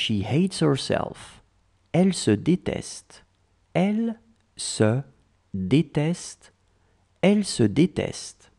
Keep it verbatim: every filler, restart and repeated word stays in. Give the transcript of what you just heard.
She hates herself. Elle se déteste. Elle se déteste. Elle se déteste.